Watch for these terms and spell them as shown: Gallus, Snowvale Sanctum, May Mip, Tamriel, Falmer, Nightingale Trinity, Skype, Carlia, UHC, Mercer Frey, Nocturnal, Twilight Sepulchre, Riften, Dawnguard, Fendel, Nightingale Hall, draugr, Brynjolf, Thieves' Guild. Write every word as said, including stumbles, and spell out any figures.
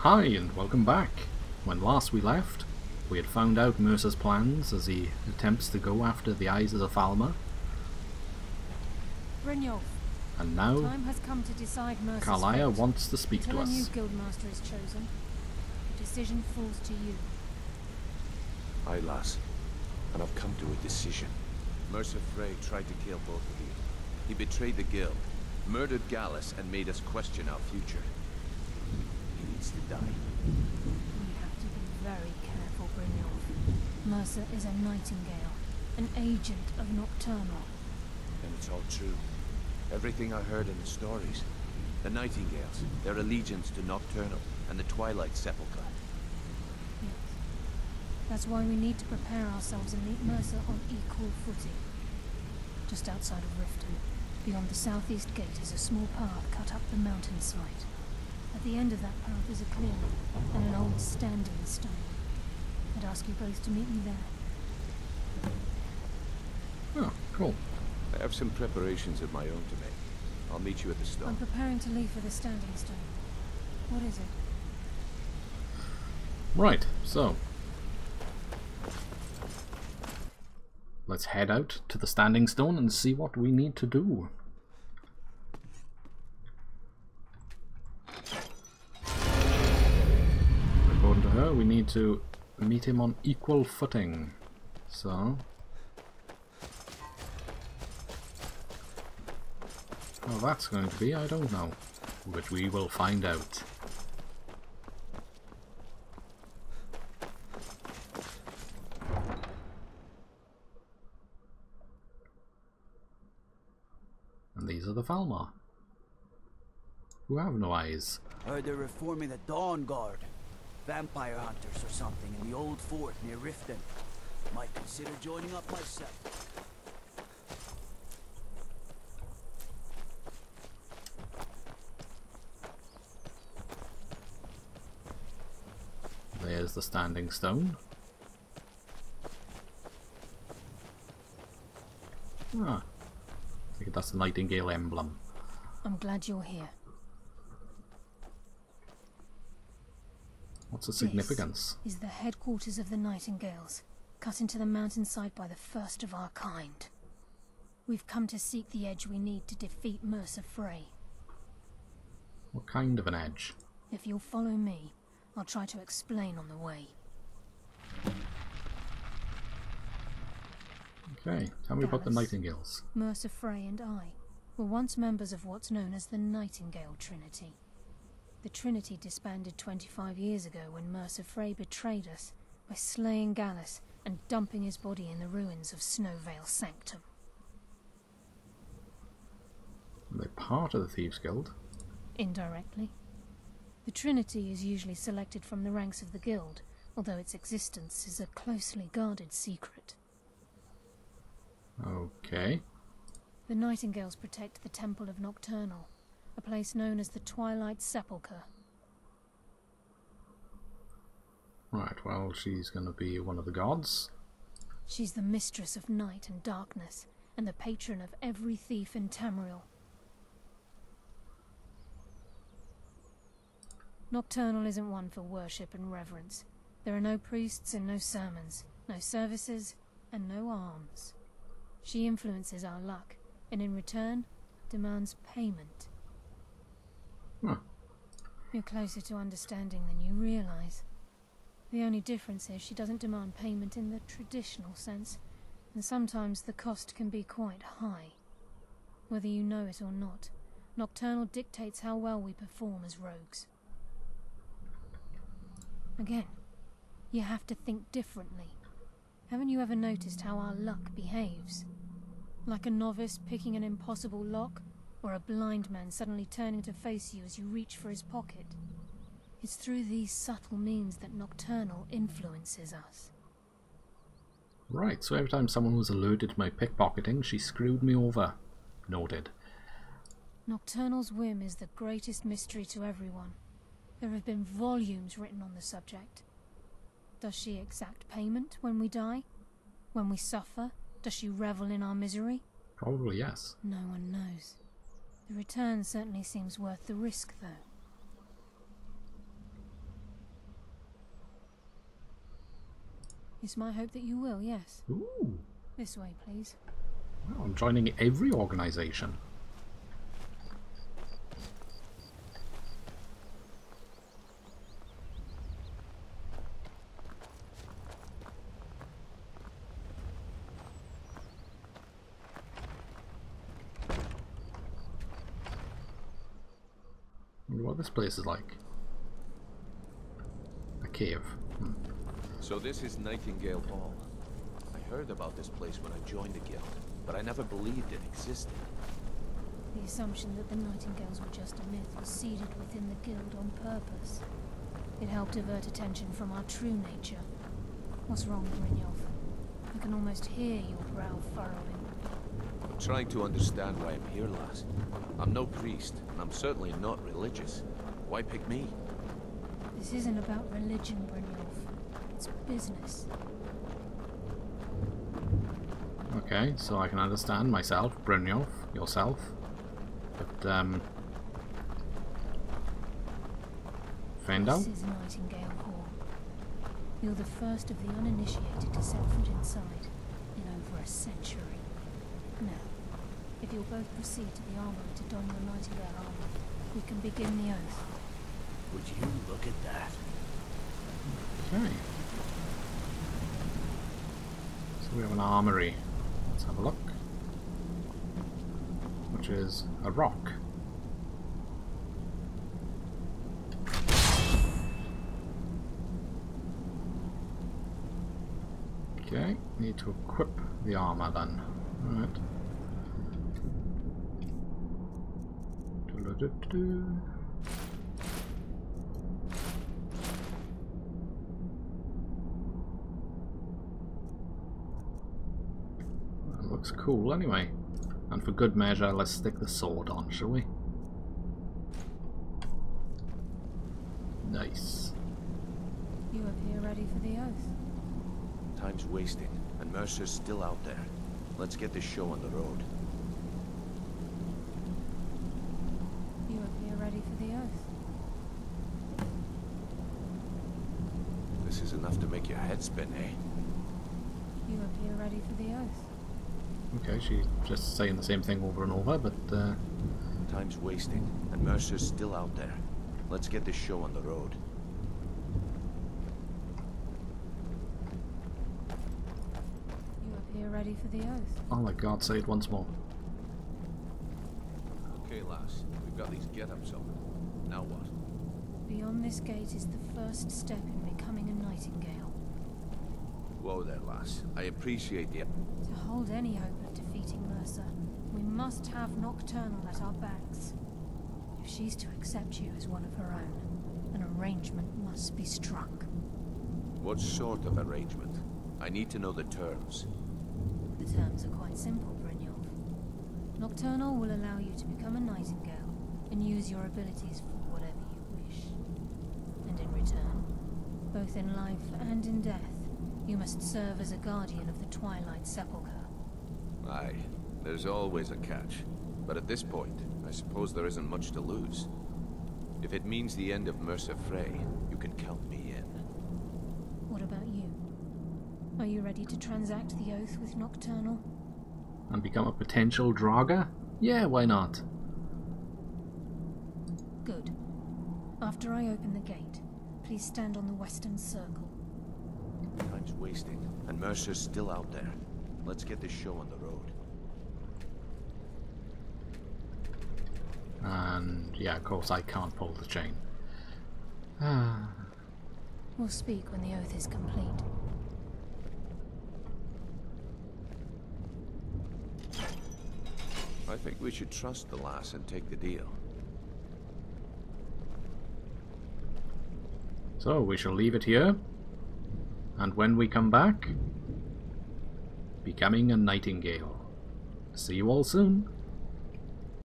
Hi and welcome back. When last we left, we had found out Mercer's plans as he attempts to go after the eyes of the Falmer. Brynjolf. And now, time has come to decide Carlia wants to speak Until to us. A new guildmaster is chosen. The decision falls to you. Aye, lass, and I've come to a decision. Mercer Frey tried to kill both of you. He betrayed the guild, murdered Gallus, and made us question our future. He needs to die. We have to be very careful, Brynjolf. Mercer is a Nightingale, an agent of Nocturnal. And it's all true. Everything I heard in the stories. The Nightingales, their allegiance to Nocturnal and the Twilight Sepulchre. Yes. That's why we need to prepare ourselves and meet Mercer on equal footing. Just outside of Riften, beyond the southeast gate is a small path cut up the mountainside. At the end of that path is a clearing and an old standing stone. I'd ask you both to meet me there. Oh, cool. I have some preparations of my own to make. I'll meet you at the stone. I'm preparing to leave for the standing stone. What is it? Right, so let's head out to the standing stone and see what we need to do. According to her, we need to meet him on equal footing. So how that's going to be, I don't know, but we will find out. And these are the Falmer, who have no eyes. I heard they're reforming the Dawnguard, vampire hunters or something, in the old fort near Riften. Might consider joining up myself. There's the standing stone. Ah, I think that's the Nightingale emblem. I'm glad you're here. What's the significance? This is the headquarters of the Nightingales, cut into the mountainside by the first of our kind. We've come to seek the edge we need to defeat Mercer Frey. What kind of an edge? If you'll follow me, I'll try to explain on the way. Okay, tell me Gallus, about the Nightingales. Mercer Frey and I were once members of what's known as the Nightingale Trinity. The Trinity disbanded twenty-five years ago when Mercer Frey betrayed us by slaying Gallus and dumping his body in the ruins of Snowvale Sanctum. They're part of the Thieves' Guild? Indirectly. The Trinity is usually selected from the ranks of the Guild, although its existence is a closely guarded secret. Okay. The Nightingales protect the Temple of Nocturnal, a place known as the Twilight Sepulchre. Right, well, she's going to be one of the gods. She's the mistress of night and darkness, and the patron of every thief in Tamriel. Nocturnal isn't one for worship and reverence. There are no priests and no sermons, no services, and no alms. She influences our luck, and in return, demands payment. Huh. You're closer to understanding than you realize. The only difference is she doesn't demand payment in the traditional sense, and sometimes the cost can be quite high. Whether you know it or not, Nocturnal dictates how well we perform as rogues. Again, you have to think differently. Haven't you ever noticed how our luck behaves? Like a novice picking an impossible lock, or a blind man suddenly turning to face you as you reach for his pocket. It's through these subtle means that Nocturnal influences us. Right, so every time someone was alerted to my pickpocketing, she screwed me over. Noted. Nocturnal's whim is the greatest mystery to everyone. There have been volumes written on the subject. Does she exact payment when we die? When we suffer? Does she revel in our misery? Probably yes. No one knows. The return certainly seems worth the risk, though. It's my hope that you will, yes. Ooh. This way, please. Well, I'm joining every organization. This place is like a cave. Hmm. So this is Nightingale Hall. I heard about this place when I joined the guild, but I never believed it existed. The assumption that the Nightingales were just a myth was seeded within the guild on purpose. It helped divert attention from our true nature. What's wrong, Brynjolf? I can almost hear your brow furrowing. I'm trying to understand why I'm here, lass. I'm no priest, and I'm certainly not religious. Why pick me? This isn't about religion, Brynjolf. It's business. Okay, so I can understand myself, Brynjolf, yourself. But, um... Fendel? This is Nightingale Hall. You're the first of the uninitiated to set foot inside in over a century. Now, if you'll both proceed to the armory to don the Nightingale armor, we can begin the oath. Would you look at that? Okay. So we have an armory. Let's have a look. Which is a rock. Okay, need to equip the armor then. Alright. That looks cool anyway. And for good measure, let's stick the sword on, shall we? Nice. You appear ready for the oath. Time's wasting, and Mercer's still out there. Let's get this show on the road. You appear ready for the oath. This is enough to make your head spin, eh? You appear ready for the oath. Okay, she's just saying the same thing over and over, but... Uh... Time's wasting, and Mercer's still out there. Let's get this show on the road. Ready for the oath. Oh my god, say it once more. Okay, lass, we've got these get-ups on. Now what? Beyond this gate is the first step in becoming a Nightingale. Whoa there, lass. I appreciate the... To hold any hope of defeating Mercer, we must have Nocturnal at our backs. If she's to accept you as one of her own, an arrangement must be struck. What sort of arrangement? I need to know the terms. The terms are quite simple, Brynjolf. Nocturnal will allow you to become a Nightingale and use your abilities for whatever you wish. And in return, both in life and in death, you must serve as a guardian of the Twilight Sepulchre. Aye, there's always a catch. But at this point, I suppose there isn't much to lose. If it means the end of Mercer Frey, you can count me in. What about you? Are you ready to transact the oath with Nocturnal? And become a potential draugr? Yeah, why not? Good. After I open the gate, please stand on the western circle. Time's wasting, and Mercer's still out there. Let's get this show on the road. And yeah, of course I can't pull the chain. Ah. We'll speak when the oath is complete. I think we should trust the lass and take the deal. So we shall leave it here, and when we come back, becoming a Nightingale. See you all soon.